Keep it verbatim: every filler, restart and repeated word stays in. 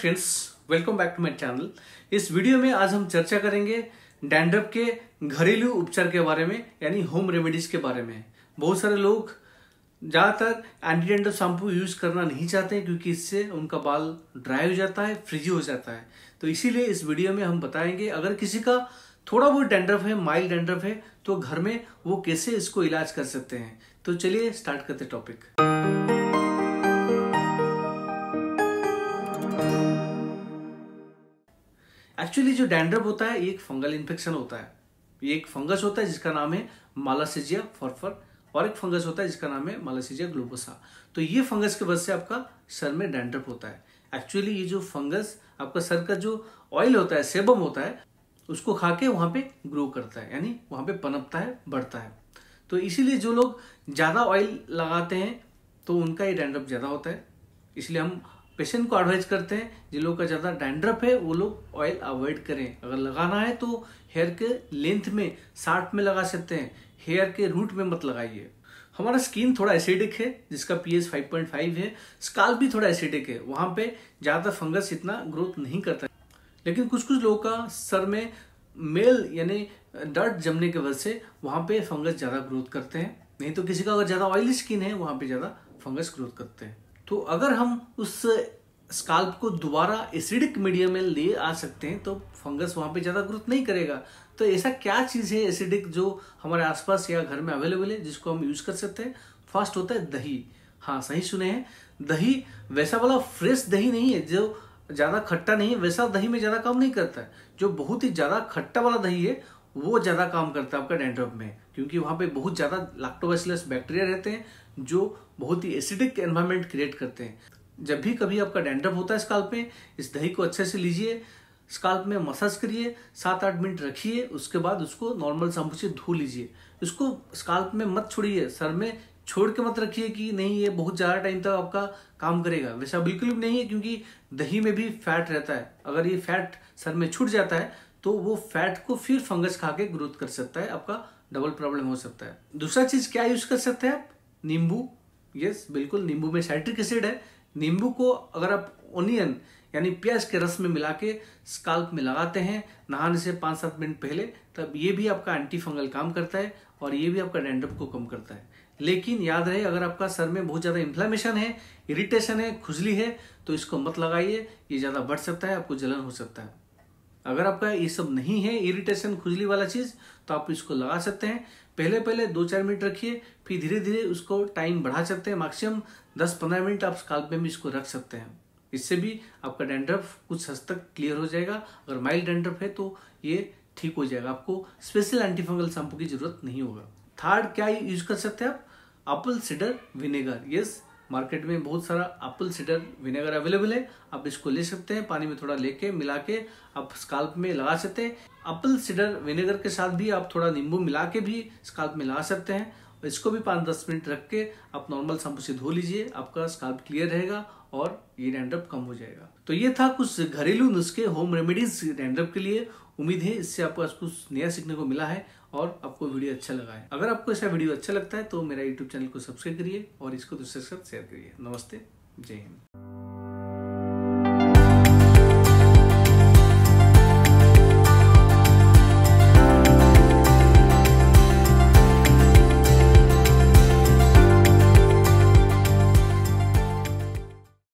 Friends, welcome back to my channel. इस video में आज हम चर्चा करेंगे डैंड्रफ के घरेलू उपचार के बारे में, यानी होम रेमेडीज के बारे में। बहुत सारे लोग ज़्यादातर एंटी डैंड्रफ शैम्पू यूज करना नहीं चाहते हैं क्योंकि इससे उनका बाल ड्राई हो जाता है, फ्रिजी हो जाता है। तो इसीलिए इस वीडियो में हम बताएंगे अगर किसी का थोड़ा बहुत डैंड्रफ है, माइल्ड डैंड्रफ है, तो घर में वो कैसे इसको इलाज कर सकते हैं। तो चलिए स्टार्ट करते टॉपिक। एक्चुअली जो डैंड्रफ होता है ये एक फंगल इन्फेक्शन होता है। ये एक फंगस होता है जिसका नाम है मालासिजिया फॉरफर और एक फंगस होता है जिसका नाम है मालासिजिया ग्लोबोसा। तो ये फंगस की वजह से आपका सर में डैंड्रफ होता है। एक्चुअली ये जो फंगस आपका सर का जो ऑयल होता है, सेबम होता है, उसको खा के वहाँ पे ग्रो करता है, यानी वहाँ पे पनपता है, बढ़ता है। तो इसीलिए जो लोग ज़्यादा ऑयल लगाते हैं तो उनका ये डैंड्रफ ज़्यादा होता है। इसलिए हम पेशेंट को एडवाइज करते हैं जिन लोगों का ज़्यादा डैंड्रफ है वो लोग ऑयल अवॉइड करें। अगर लगाना है तो हेयर के लेंथ में, साठ में लगा सकते हैं, हेयर के रूट में मत लगाइए। हमारा स्किन थोड़ा एसिडिक है जिसका पीएच फाइव पॉइंट फाइव है, स्काल्प भी थोड़ा एसिडिक है, वहाँ पे ज़्यादा फंगस इतना ग्रोथ नहीं करता। लेकिन कुछ कुछ लोगों का सर में मेल यानी डर्ट जमने की वजह से वहाँ पर फंगस ज़्यादा ग्रोथ करते हैं। नहीं तो किसी का अगर ज़्यादा ऑयली स्किन है वहाँ पर ज़्यादा फंगस ग्रोथ करते हैं। तो अगर हम उस स्काल्प को दोबारा एसिडिक मीडियम में ले आ सकते हैं तो फंगस वहाँ पे ज़्यादा ग्रोथ नहीं करेगा। तो ऐसा क्या चीज़ है एसिडिक जो हमारे आसपास या घर में अवेलेबल है जिसको हम यूज़ कर सकते हैं? फर्स्ट होता है दही। हाँ, सही सुने हैं, दही। वैसा वाला फ्रेश दही नहीं है जो ज़्यादा खट्टा नहीं है, वैसा दही में ज़्यादा काम नहीं करता है। जो बहुत ही ज़्यादा खट्टा वाला दही है वो ज़्यादा काम करता है आपका डैंड्रफ में, क्योंकि वहाँ पे बहुत ज़्यादा लैक्टोबैसिलस बैक्टीरिया रहते हैं जो बहुत ही एसिडिक एनवायरनमेंट क्रिएट करते हैं। जब भी कभी आपका डैंड्रफ होता है स्काल्प में, इस दही को अच्छे से लीजिए, स्काल्प में मसाज करिए, सात आठ मिनट रखिए, उसके बाद उसको नॉर्मल शैम्पू से धो लीजिए। इसको स्काल्प में मत छोड़िए, सर में छोड़ के मत रखिए कि नहीं ये बहुत ज़्यादा टाइम तक आपका काम करेगा, वैसा बिल्कुल भी नहीं है। क्योंकि दही में भी फैट रहता है, अगर ये फैट सर में छूट जाता है तो वो फैट को फिर फंगस खा के ग्रोथ कर सकता है, आपका डबल प्रॉब्लम हो सकता है। दूसरा चीज़ क्या यूज़ कर सकते हैं आप? नींबू। यस, बिल्कुल, नींबू में साइट्रिक एसिड है। नींबू को अगर आप ओनियन यानी प्याज के रस में मिला के स्काल्प में लगाते हैं नहाने से पाँच सात मिनट पहले, तब ये भी आपका एंटी फंगल काम करता है और ये भी आपका डैंड्रफ को कम करता है। लेकिन याद रहे, अगर आपका सर में बहुत ज़्यादा इन्फ्लेमेशन है, इरिटेशन है, खुजली है, तो इसको मत लगाइए, ये ज़्यादा बढ़ सकता है, आपको जलन हो सकता है। अगर आपका ये सब नहीं है, इरिटेशन खुजली वाला चीज़, तो आप इसको लगा सकते हैं। पहले पहले दो चार मिनट रखिए, फिर धीरे धीरे उसको टाइम बढ़ा सकते हैं। मैक्सिमम दस पंद्रह मिनट आप स्काल्प में भी इसको रख सकते हैं। इससे भी आपका डैंड्रफ कुछ हद तक क्लियर हो जाएगा। अगर माइल्ड डैंड्रफ है तो ये ठीक हो जाएगा, आपको स्पेशल एंटीफंगल शैम्पू की जरूरत नहीं होगा। थर्ड क्या यूज़ कर सकते हैं आप? Apple cider vinegar. Yes, market में बहुत सारा एप्पल सीडर विनेगर अवेलेबल है, आप इसको ले सकते हैं, पानी में थोड़ा लेके मिला के आप स्काल्प में लगा सकते हैं। एप्पल सीडर विनेगर के साथ भी आप थोड़ा नींबू मिला के भी स्काल्प में लगा सकते हैं। इसको भी पाँच दस मिनट रख के आप नॉर्मल शैम्पू से धो लीजिए, आपका स्काल्प क्लियर रहेगा और ये डैंड्रफ कम हो जाएगा। तो ये था कुछ घरेलू नुस्खे, होम रेमेडीज डैंड्रफ के लिए। उम्मीद है इससे आपको कुछ नया सीखने को मिला है और आपको वीडियो अच्छा लगा है। अगर आपको ऐसा वीडियो अच्छा लगता है तो मेरा यूट्यूब चैनल को सब्सक्राइब करिए और इसको दूसरे के साथ शेयर करिए। नमस्ते, जय हिंद।